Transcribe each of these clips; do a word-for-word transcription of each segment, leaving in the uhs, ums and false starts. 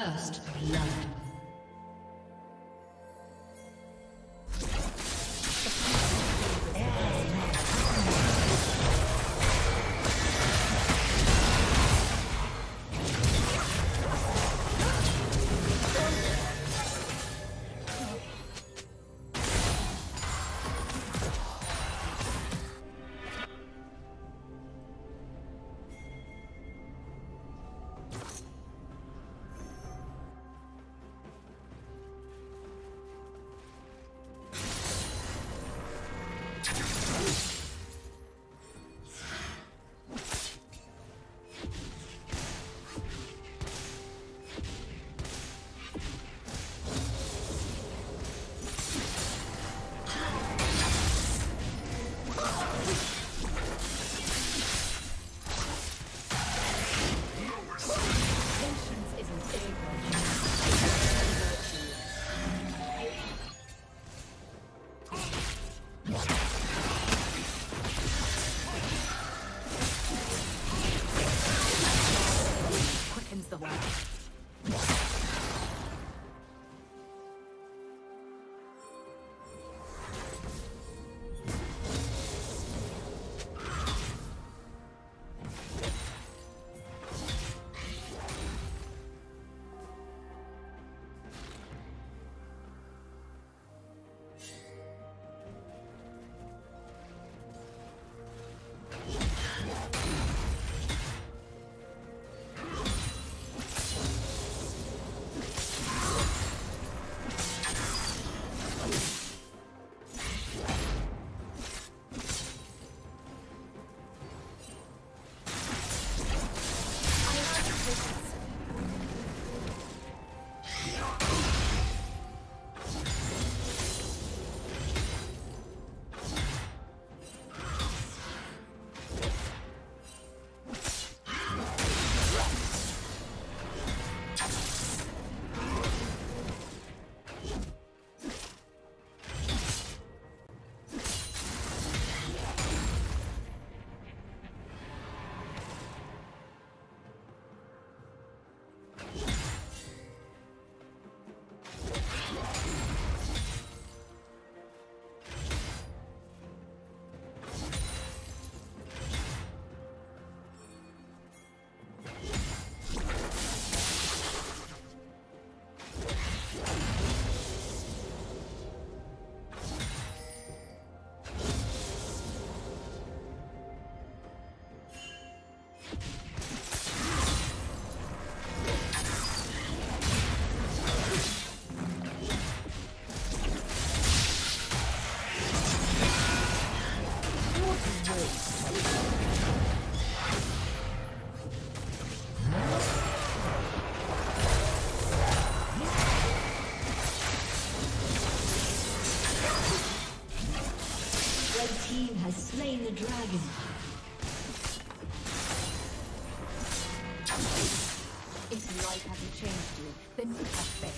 First love. Dragon. If life hasn't changed you, then you have failed.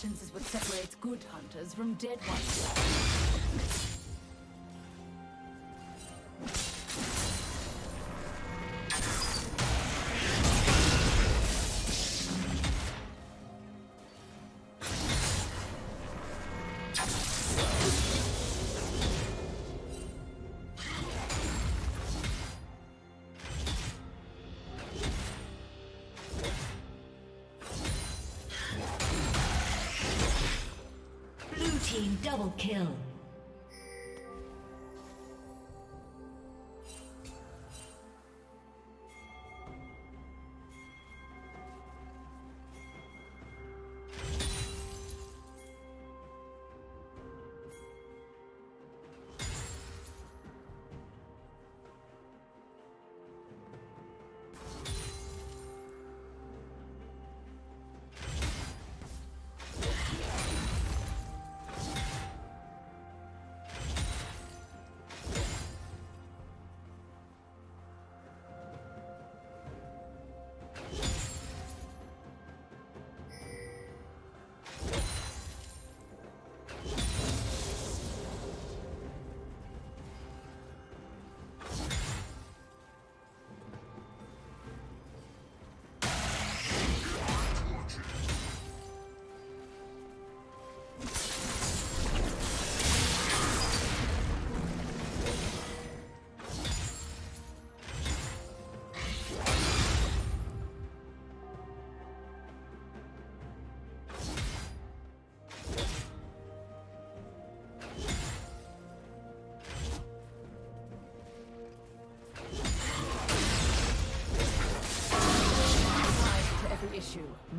Is what separates good hunters from dead ones. team double kill.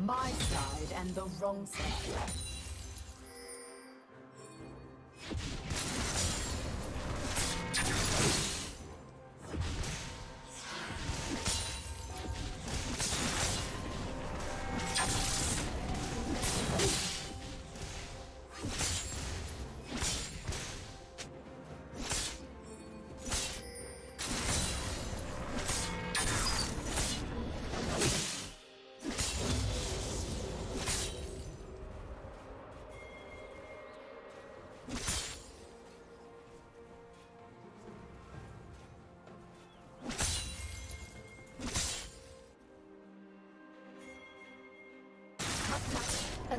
My side and the wrong side. A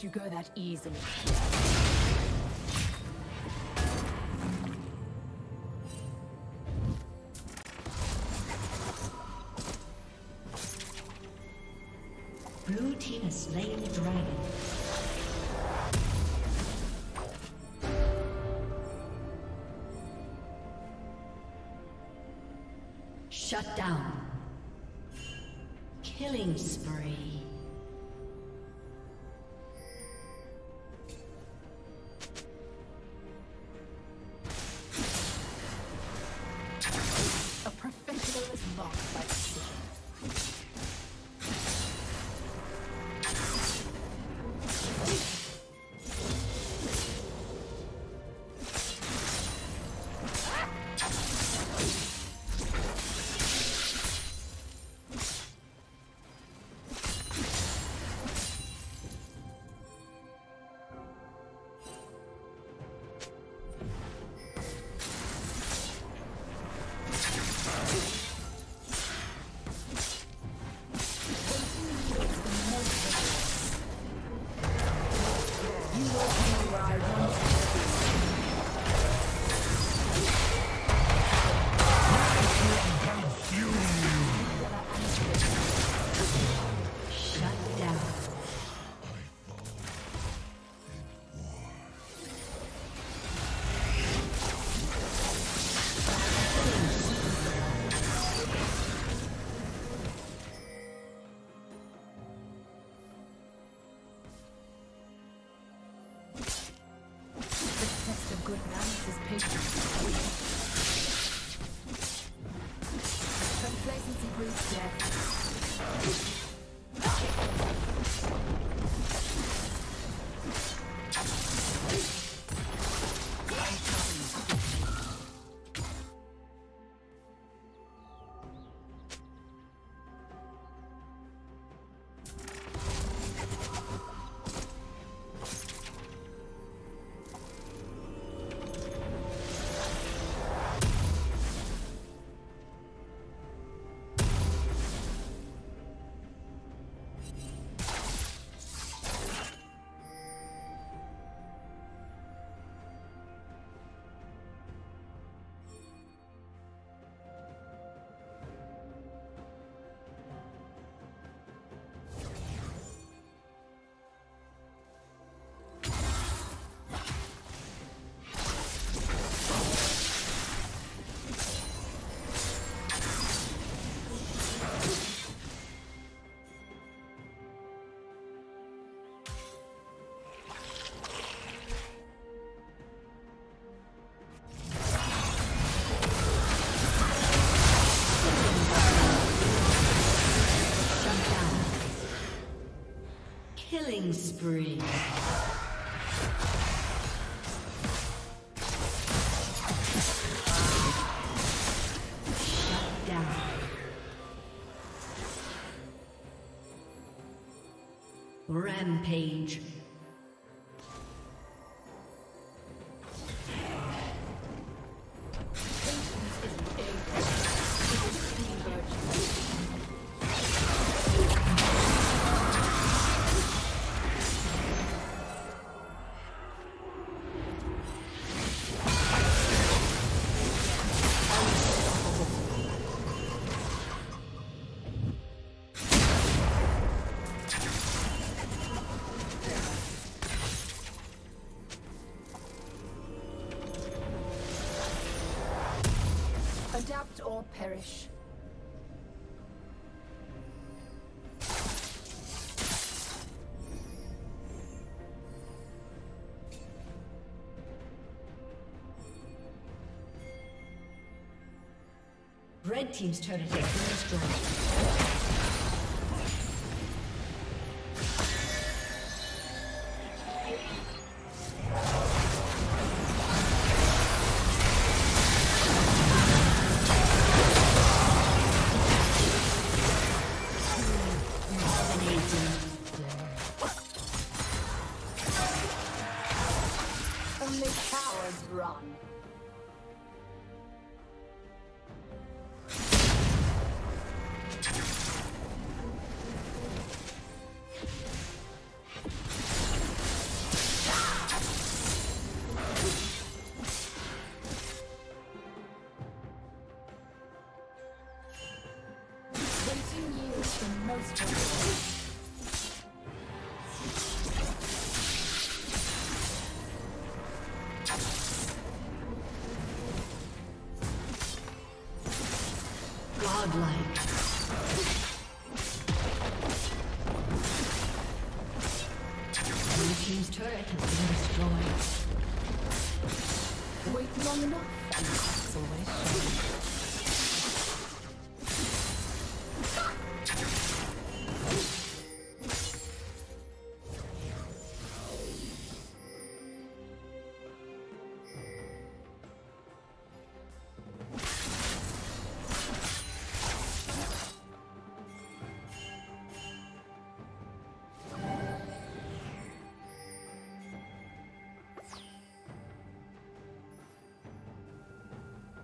You go that easily. Blue team has slain the dragon. Shut down. Killing spree. Death. Killing spree. Rampage. Adapt or perish. Red team's turret has been destroyed.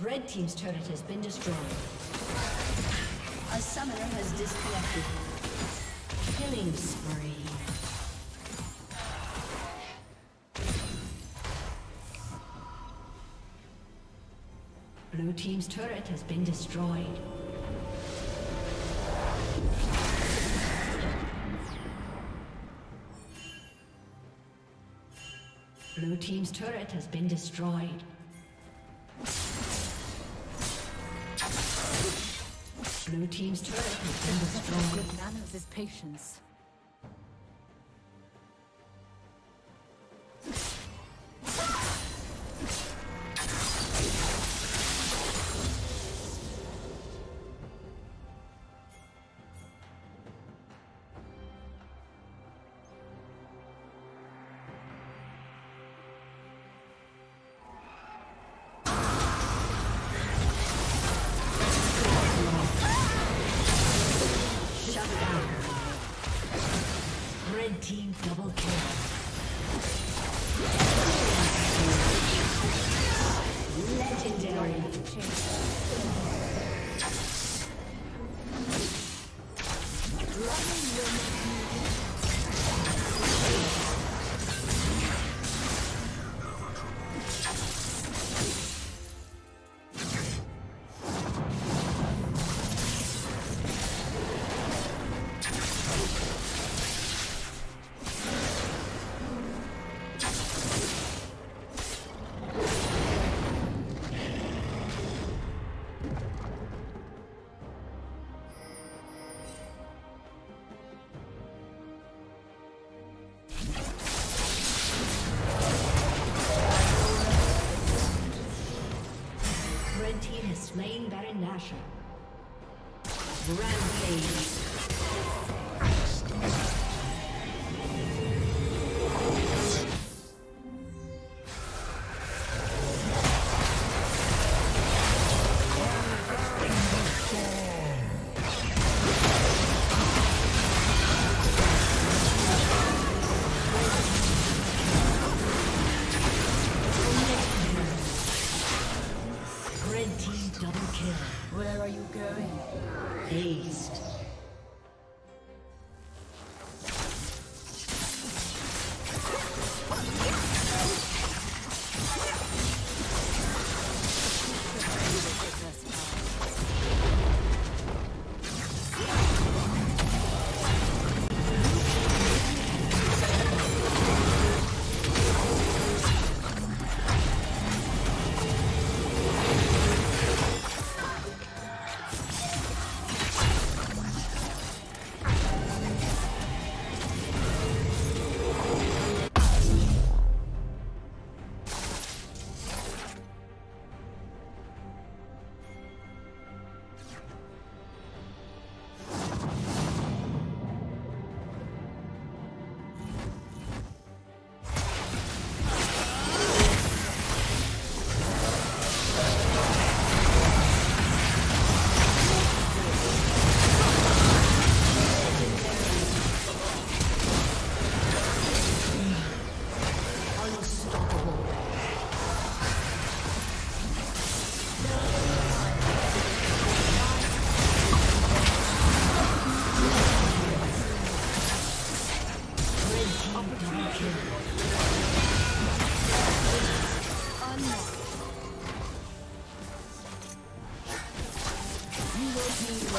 Red team's turret has been destroyed. A summoner has disconnected. Killing spree. Blue team's turret has been destroyed. Blue team's turret has been destroyed. Blue team's turret has been destroyed. Good manners is patience. Double kill. Legendary. Slain Baron Nashor. Rampage.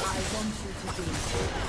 I want you to be.